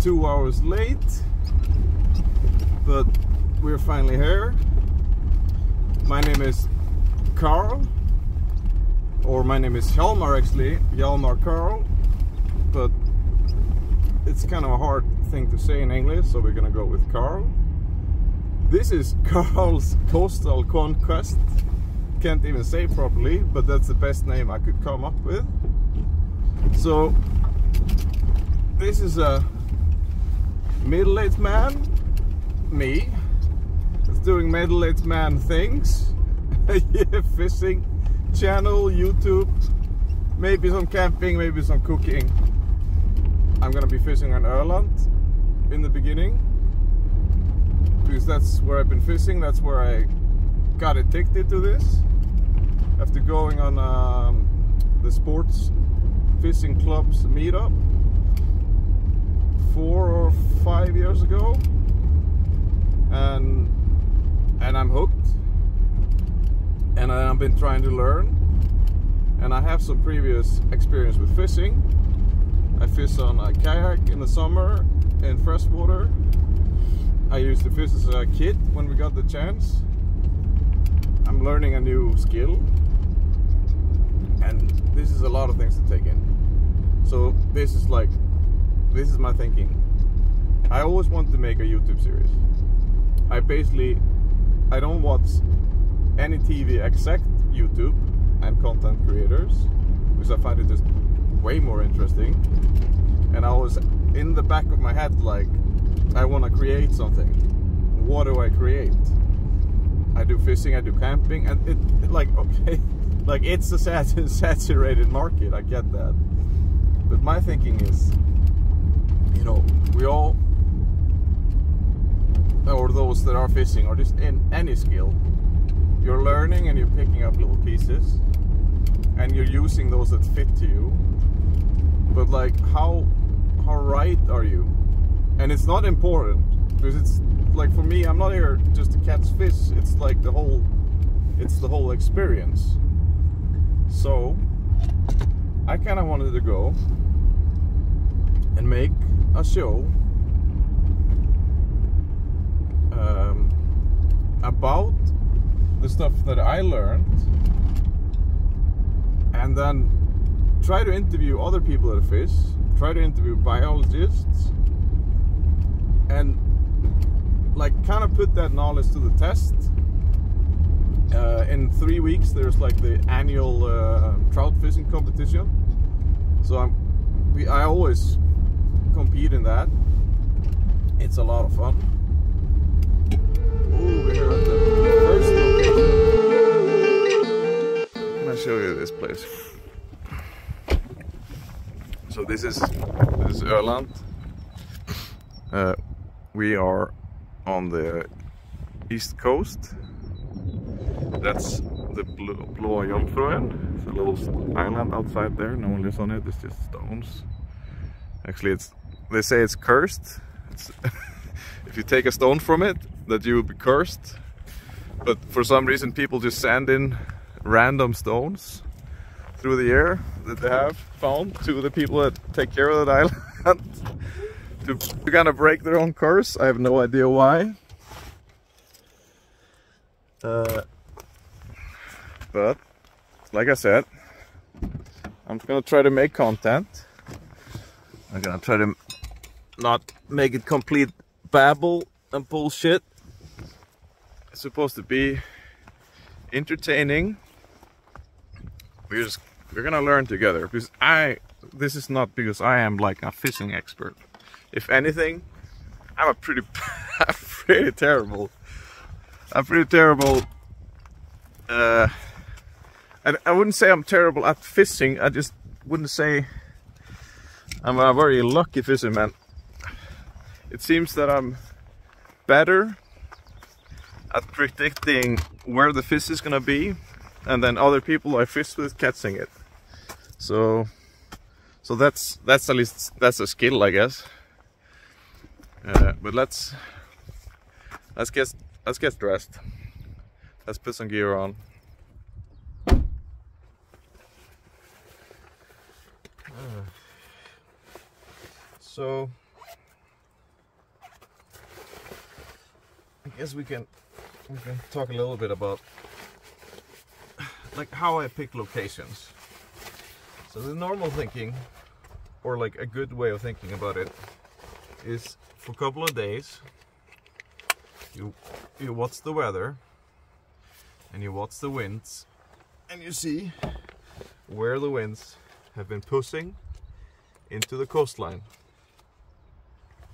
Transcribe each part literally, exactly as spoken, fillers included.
Two hours late, but we're finally here. My name is Carl, or my name is Hjalmar actually, Hjalmar Carl, but it's kind of a hard thing to say in English, so we're gonna go with Carl. This is Karl's Coastal Conquest. Can't even say it properly, but that's the best name I could come up with. So this is a middle-aged man, me, that's doing middle-aged man things. Yeah, fishing, channel, YouTube, maybe some camping, maybe some cooking. I'm gonna be fishing on Öland in the beginning, because that's where I've been fishing, that's where I got addicted to this. After going on um, the sports fishing club's meetup four or five years ago, and and I'm hooked, and I've been trying to learn, and I have some previous experience with fishing. I fish on a kayak in the summer in freshwater. I used to fish as a kid when we got the chance. I'm learning a new skill, and this is a lot of things to take in. So this is like This is my thinking. I always wanted to make a YouTube series. I basically, I don't watch any T V except YouTube and content creators, because I find it just way more interesting. And I was in the back of my head like, I want to create something. What do I create? I do fishing, I do camping, and it, it like, okay, like it's a saturated market, I get that. But my thinking is, you know, we all, or those that are fishing, or just in any skill, you're learning and you're picking up little pieces, and you're using those that fit to you. But like, how, how right are you? And it's not important, because it's like, for me, I'm not here just to catch fish. It's like the whole, it's the whole experience. So I kind of wanted to go and make a show um, about the stuff that I learned, and then try to interview other people that fish, try to interview biologists, and like kind of put that knowledge to the test. Uh, in three weeks there's like the annual uh, trout fishing competition, so I'm, we, I always compete in that. It's a lot of fun. Ooh, we're here at the first location. I'm gonna show you this place. So this is this is Öland. Uh, we are on the east coast. That's the Blå Jungfrun. It's a little island outside there. No one lives on it. It's just stones. Actually, it's, they say it's cursed. It's if you take a stone from it, that you will be cursed. But for some reason, people just sand in random stones through the air that they have found to the people that take care of that island to, to kind of break their own curse. I have no idea why. Uh, but like I said, I'm gonna try to make content. I'm gonna try to not make it complete babble and bullshit. It's supposed to be entertaining. We're just, we're gonna learn together, because I, this is not because I am like a fishing expert. If anything, I'm a pretty, I'm pretty terrible. I'm pretty terrible. Uh, I, I wouldn't say I'm terrible at fishing. I just wouldn't say. I'm a very lucky fisherman. It seems that I'm better at predicting where the fish is gonna be and then other people I fished with catching it. So, so that's that's at least that's a skill, I guess. Uh, but let's let's get let's get dressed. Let's put some gear on. So I guess we can we can talk a little bit about like how I pick locations. So the normal thinking, or like a good way of thinking about it, is for a couple of days you you watch the weather and you watch the winds and you see where the winds have been pushing into the coastline.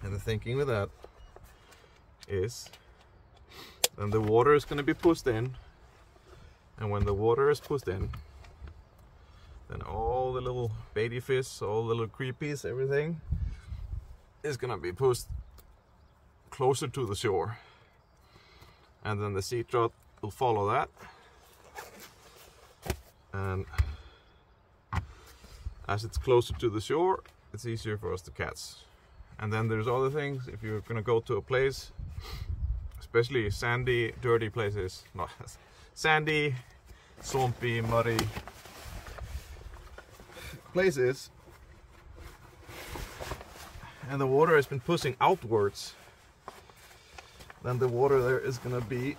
And the thinking with that is then the water is going to be pushed in, and when the water is pushed in, then all the little baby fish, all the little creepies, everything is going to be pushed closer to the shore, and then the sea trout will follow that. And as it's closer to the shore, it's easier for us to catch. And then there's other things. If you're gonna go to a place, especially sandy, dirty places, not sandy, swampy, muddy places, and the water has been pushing outwards, then the water there is gonna be,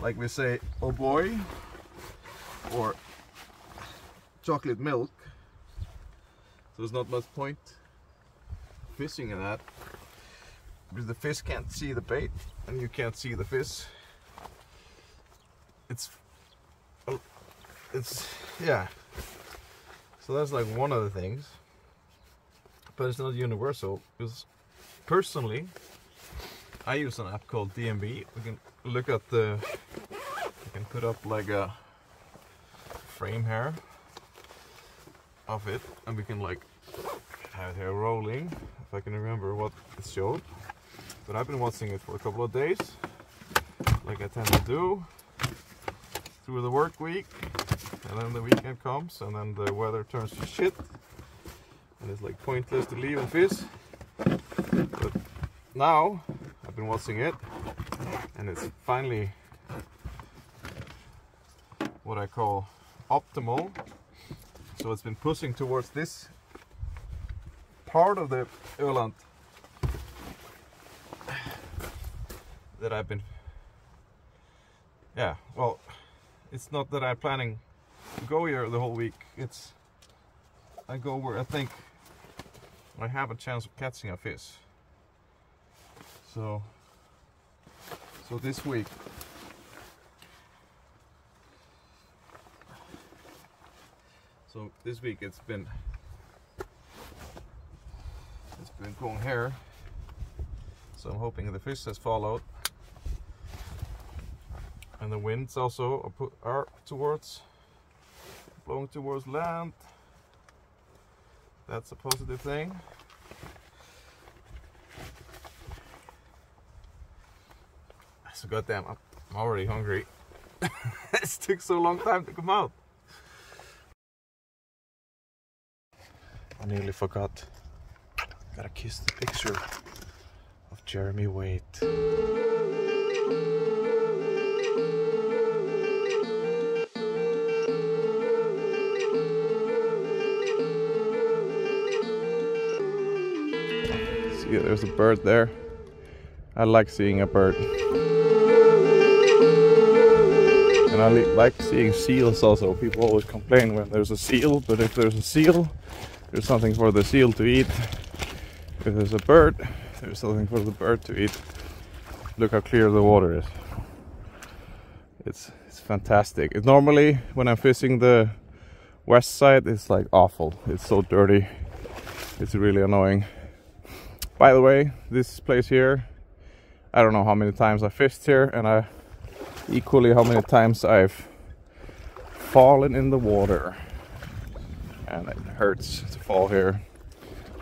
like we say, oh boy, or chocolate milk. So there's not much point fishing in that, because the fish can't see the bait and you can't see the fish. It's, it's, yeah. So that's like one of the things, but it's not universal. Because personally, I use an app called D M B. We can look at the, we can put up like a frame here of it, and we can like have it here rolling. If I can remember what it showed, but I've been watching it for a couple of days, like I tend to do, through the work week, and then the weekend comes, and then the weather turns to shit, and it's like pointless to leave and fish. But now I've been watching it, and it's finally what I call optimal. So it's been pushing towards this part of the Öland that I've been, yeah, well, it's not that I'm planning to go here the whole week. It's I go where I think I have a chance of catching a fish. So, so this week so this week it's been been going here, so I'm hoping the fish has followed, and the winds also are towards blowing towards land. That's a positive thing. So goddamn, I'm already hungry. It took so long time to come out. I nearly forgot. Gotta kiss the picture of Jeremy Wade. See, there's a bird there. I like seeing a bird. And I like seeing seals also. People always complain when there's a seal, but if there's a seal, there's something for the seal to eat. If there's a bird, there's something for the bird to eat. Look how clear the water is. It's it's fantastic. It, normally, when I'm fishing the west side, it's like awful. It's so dirty. It's really annoying. By the way, this place here, I don't know how many times I fished here, and I equally how many times I've fallen in the water. And it hurts to fall here.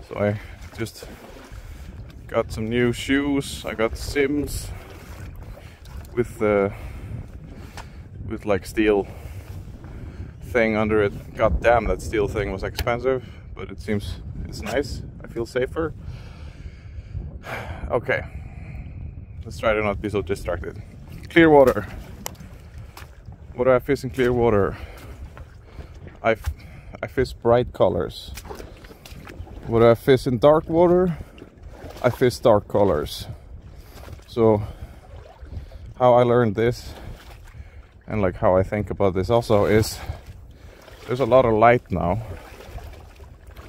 So I just got some new shoes. I got Sims with the with like steel thing under it. God damn, that steel thing was expensive, but it seems it's nice. I feel safer. Okay, let's try to not be so distracted. Clear water. What do I fish in clear water? I, I fish bright colors. What do I fish in dark water? I fish dark colors. So how I learned this and like how I think about this also is there's a lot of light now,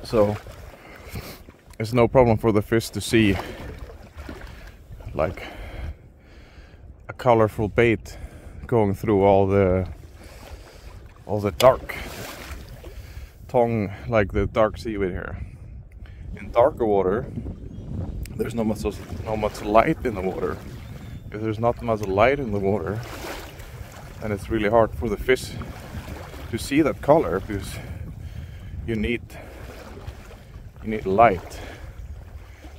so it's no problem for the fish to see like a colorful bait going through all the all the dark tongue, like the dark seaweed here. In darker water there's not much not much light in the water. If there's not much light in the water, then it's really hard for the fish to see that color, because you need you need light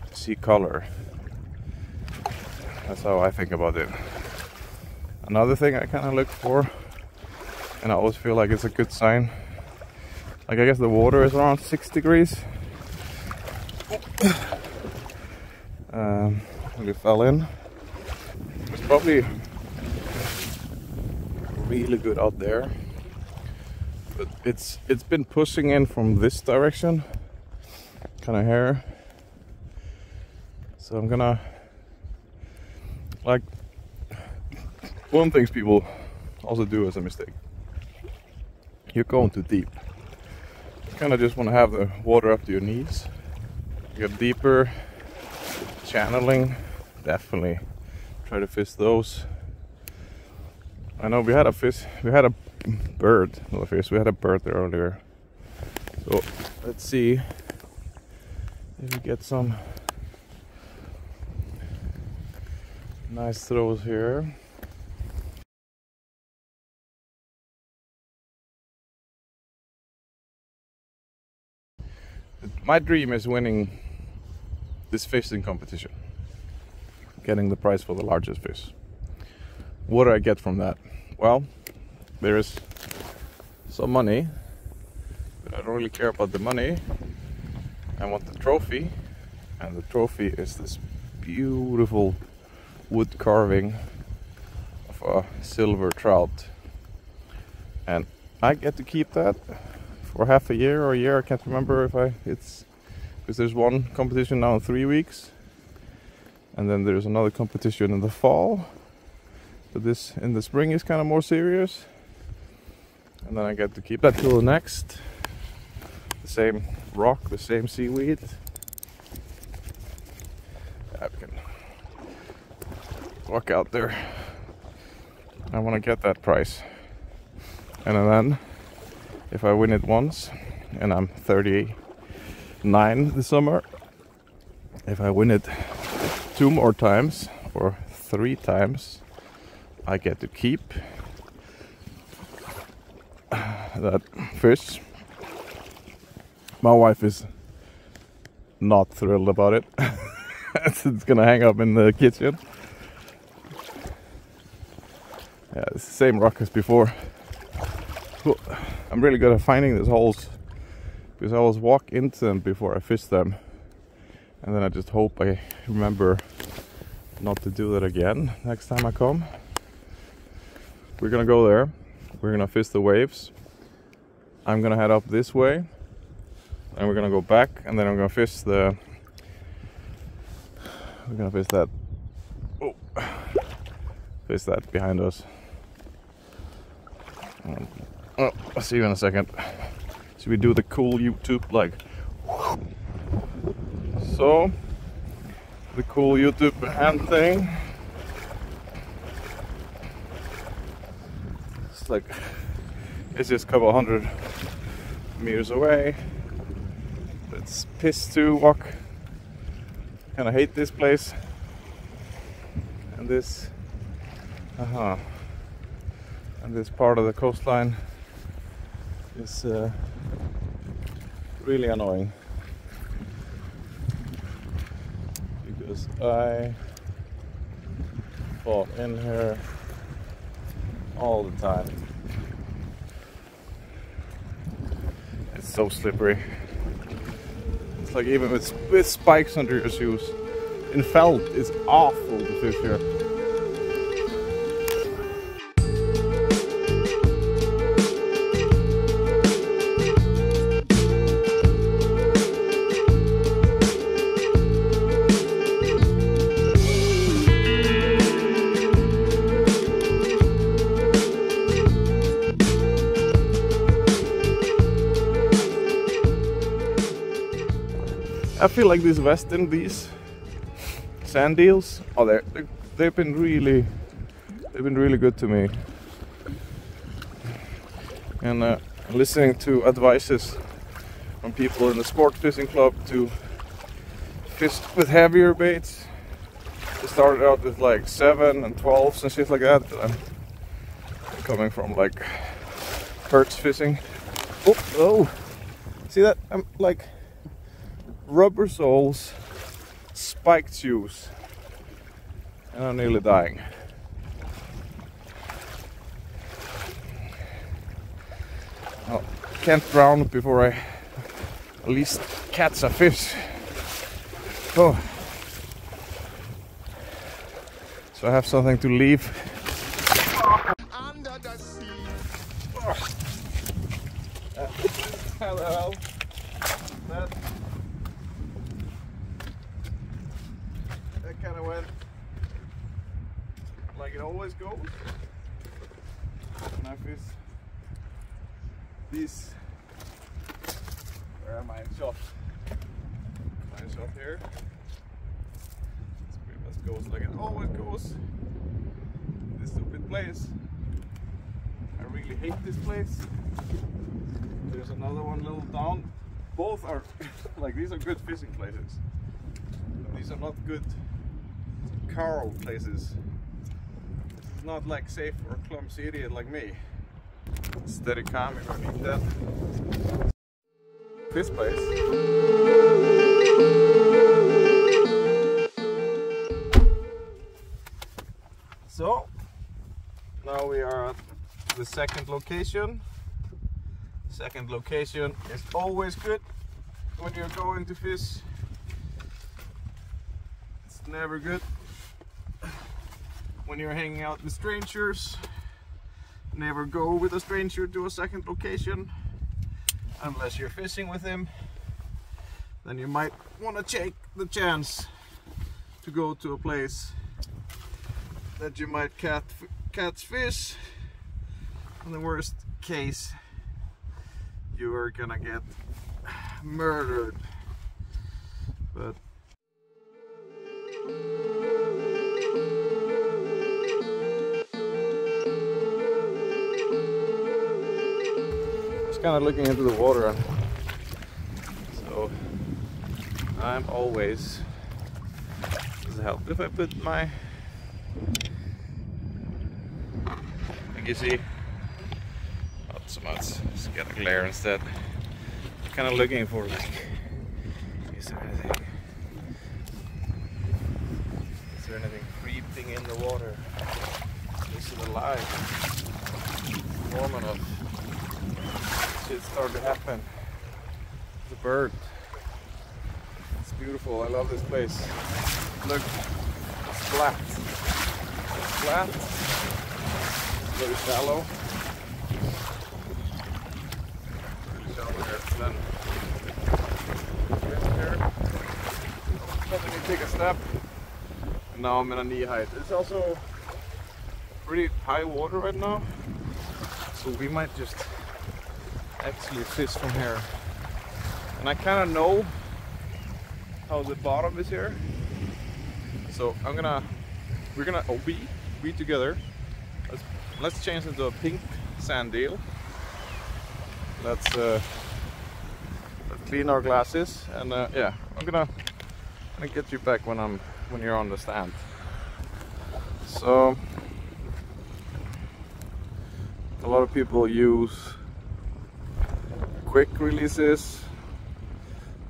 to see color. That's how I think about it. Another thing I kind of look for, and I always feel like it's a good sign, like I guess the water is around six degrees. Um, we fell in. It's probably really good out there, but it's it's been pushing in from this direction, kind of here. So I'm gonna like one thing people also do as a mistake. You're going too deep. You kind of just want to have the water up to your knees. You get deeper. Channeling, definitely try to fish those. I know we had a fish, we had a bird, not a fish, we had a bird there earlier. So let's see if we get some nice throws here. My dream is winning this fishing competition, getting the prize for the largest fish. What do I get from that? Well, there is some money, but I don't really care about the money. I want the trophy, and the trophy is this beautiful wood carving of a silver trout, and I get to keep that for half a year or a year. I can't remember if I it's because there's one competition now in three weeks, and then there's another competition in the fall. But this in the spring is kind of more serious, and then I get to keep that till the next. The same rock, the same seaweed. I can walk out there. I want to get that prize, and then if I win it once, and I'm thirty-eight. Nine this summer. If I win it two more times or three times, I get to keep that fish. My wife is not thrilled about it. It's gonna hang up in the kitchen. Yeah, it's the same rock as before. I'm really good at finding these holes, because I always walk into them before I fish them, and then I just hope I remember not to do that again next time I come. We're gonna go there, we're gonna fish the waves, I'm gonna head up this way, and we're gonna go back, and then I'm gonna fish the we're gonna fish that oh fish that behind us. And, oh, I'll see you in a second. So we do the cool YouTube, like, so, the cool YouTube hand thing. It's like, it's just a couple hundred meters away. It's piss to walk. I kinda hate this place. And this, uh-huh. And this part of the coastline is, uh, really annoying, because I fall in here all the time. It's so slippery. It's like even with, with spikes under your shoes. In felt, it's awful to fish here. I feel like these West Indies sand deals, oh, they're, they've been really, they've been really good to me. And uh, listening to advices from people in the sport fishing club to fish with heavier baits. I started out with like seven and twelves and shit like that. I'm coming from like perch fishing. Oh, oh, see that? I'm like. Rubber soles, spiked shoes, and I'm nearly dying. I can't drown before I at least catch a fish. Oh. So I have something to leave. Under the sea. Oh. Uh, hello. That kind of went like it always goes, and I fish this. Where am I in shot? My shot here. It's pretty much goes like it always goes. This stupid place. I really hate this place. There's another one little down. Both are like these are good fishing places. But these are not good. Carl places. It's not like safe or clumsy idiot like me. Steady calm if I need that. This place. So now we are at the second location. Second location is always good when you're going to fish. It's never good when you're hanging out with strangers. Never go with a stranger to a second location unless you're fishing with him. Then you might want to take the chance to go to a place that you might cat, catch fish. In the worst case, you are gonna get murdered. But kind of looking into the water, so I'm always, does it help if I put my, like you see, not so much, just get a glare instead, kind of looking for like, is there anything, is there anything creeping in the water, is it alive, warm enough. It started to happen. The bird. It's beautiful. I love this place. Look, it's flat. It's flat. It's very shallow. Very shallow here. Then here. Let me take a step. And now I'm in a knee height. It's also pretty high water right now, so we might just actually fish from here. And I kind of know how the bottom is here, so I'm gonna we're gonna oh, we we together let's, let's change into a pink sand deal. Let's uh, clean our glasses and uh, yeah, I'm gonna I'm gonna get you back when I'm when you're on the stand. So a lot of people use quick releases.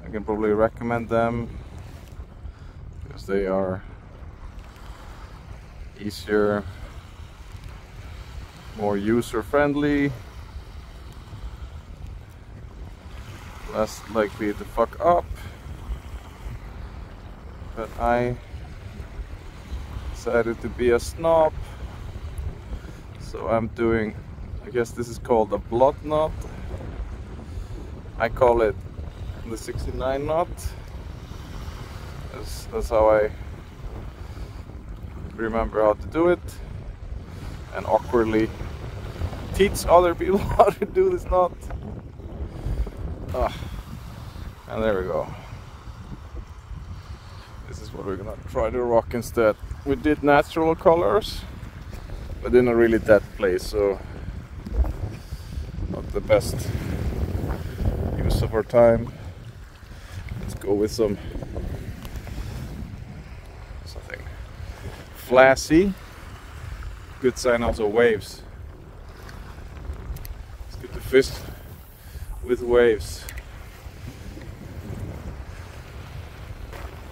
I can probably recommend them because they are easier, more user-friendly, less likely to fuck up. But I decided to be a snob, so I'm doing, I guess this is called a blot knot. I call it the sixty-nine knot. That's, that's how I remember how to do it, and awkwardly teach other people how to do this knot. Ah, and there we go. This is what we're gonna try to rock instead. We did natural colors, but they're not really that place, so not the best use of our time. Let's go with some something flashy. Good sign also waves. It's good to fish with waves.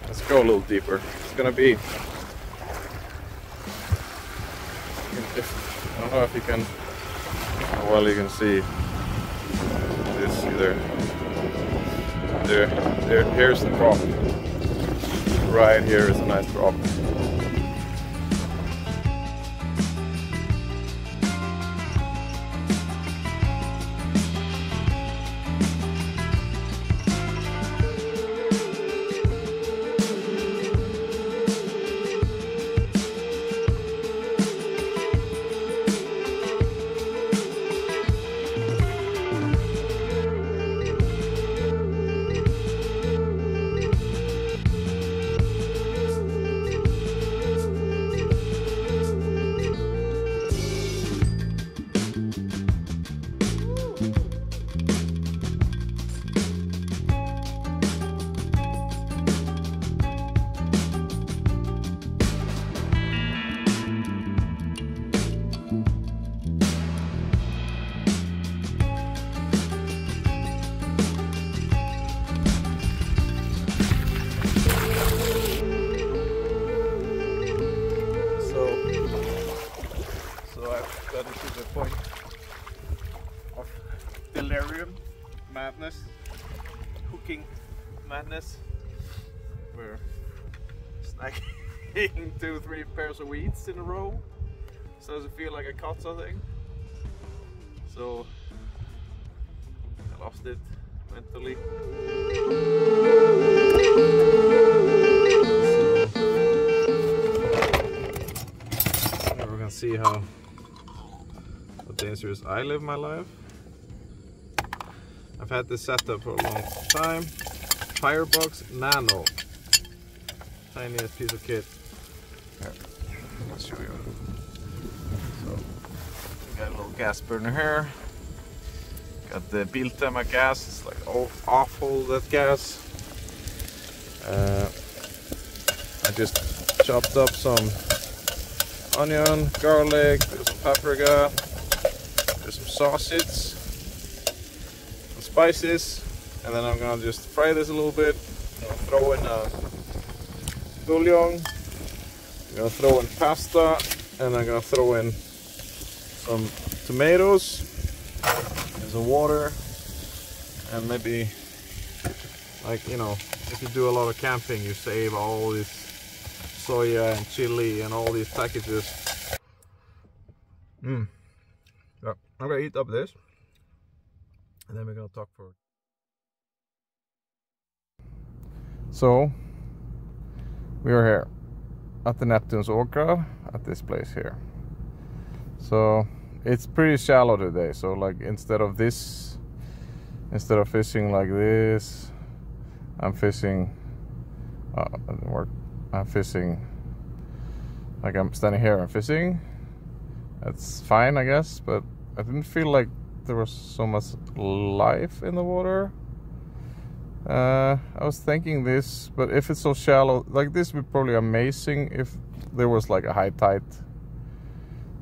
Let's go a little deeper. It's gonna be, if, I don't know if you can, how well you can see this either. There, there, here's the drop. Right here is a nice drop. Madness, hooking madness. We're snagging two, three pairs of weeds in a row. So does it feel like I caught something? So I lost it mentally. Now we're gonna see how dangerous I live my life. I've had this setup for a long time. Firebox Nano. Tiniest piece of kit. Here, I'll show you. So, we got a little gas burner here. Got the Biltema gas. It's like oh, awful, that gas. Uh, I just chopped up some onion, garlic, there's some paprika, there's some sausage. Spices, and then I'm gonna just fry this a little bit. I'm gonna throw in a bouillon, I'm gonna throw in pasta, and I'm gonna throw in some tomatoes, and some water, and maybe, like, you know, if you do a lot of camping, you save all this soya and chili and all these packages. Mm. Yeah, I'm gonna eat up this. And then we're gonna talk for it. So we are here at the Neptune's Orca at this place here. So it's pretty shallow today. So like instead of this, instead of fishing like this, I'm fishing. Uh, it didn't work. I'm fishing. Like I'm standing here and fishing. That's fine, I guess. But I didn't feel like there was so much life in the water. Uh, I was thinking this, but if it's so shallow, like this would be probably amazing if there was like a high tide.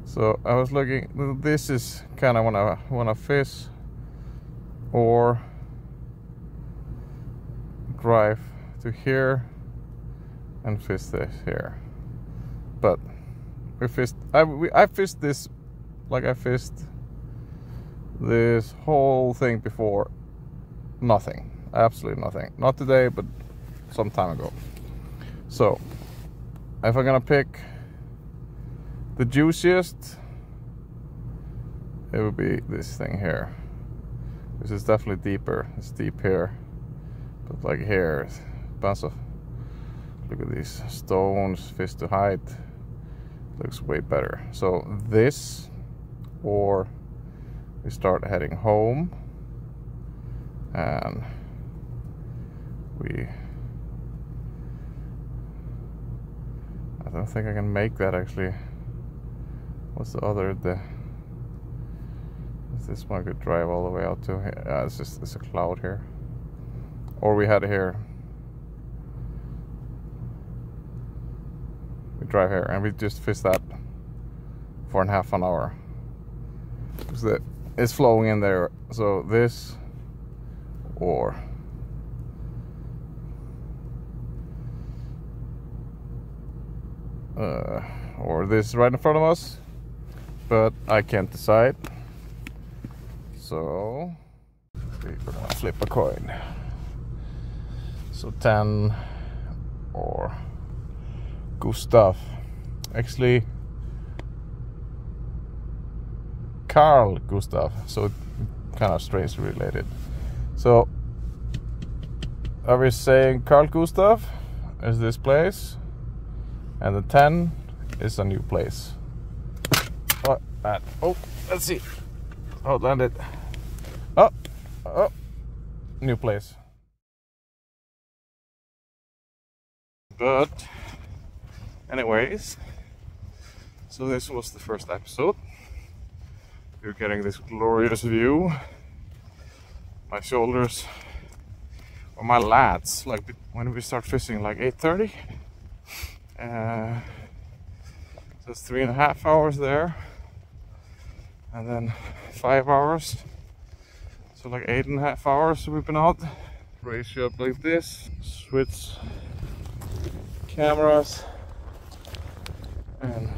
So I was looking, this is kind of when I want to fish or drive to here and fish this here. But we fished, I, we, I fished this like I fished this whole thing before. Nothing, absolutely nothing. Not today, but some time ago. So if I'm gonna pick the juiciest, it would be this thing here. This is definitely deeper. It's deep here, but like here, bunch of, look at these stones, fish to height. Looks way better. So this, or we start heading home and we, I don't think I can make that actually. What's the other, the, is this one I could drive all the way out to here? Uh, it's just, it's a cloud here. Or we had here, we drive here and we just fish that for and half an hour. So it's flowing in there. So this, or uh, or this right in front of us, but I can't decide. So we're gonna flip a coin. So ten or Gustav. Actually, Carl Gustav. So it kind of strange related. So I was saying Carl Gustav is this place, and the ten is a new place. Oh, and, oh, let's see how it landed. Oh, oh, new place. But anyways, so this was the first episode. You're getting this glorious view. My shoulders, or my lats, like when we start fishing, like eight thirty. Uh, so it's three and a half hours there, and then five hours. So like eight and a half hours we've been out. Raise you up like this, switch cameras, and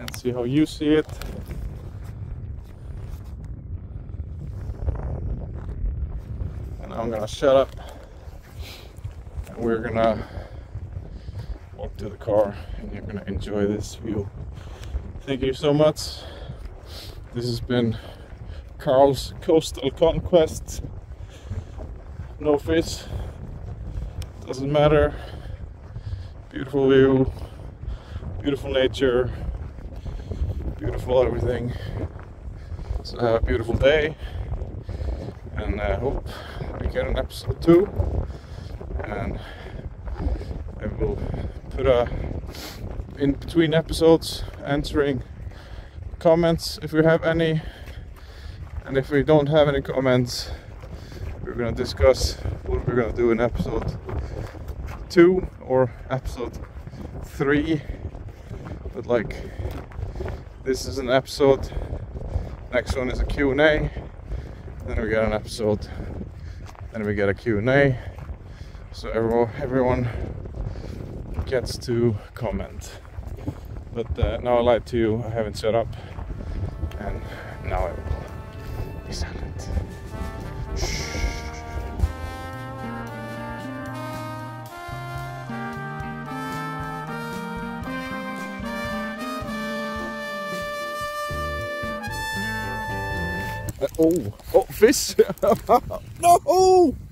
and see how you see it. I'm gonna shut up and we're gonna walk to the car and you're gonna enjoy this view. Thank you so much. This has been Karl's Coastal Conquest. No fish, doesn't matter. Beautiful view, beautiful nature, beautiful everything. So have a beautiful day, and I hope we get an episode two, and I will put a in between episodes answering comments if we have any, and if we don't have any comments we're gonna discuss what we're gonna do in episode two or episode three. But like, this is an episode, next one is a Q and A, then we get an episode, then we get a Q and A, so everyone, everyone gets to comment. But uh, now I lied to you, I haven't set up, and now I will be silent. Shh. Oh, oh, fish! No!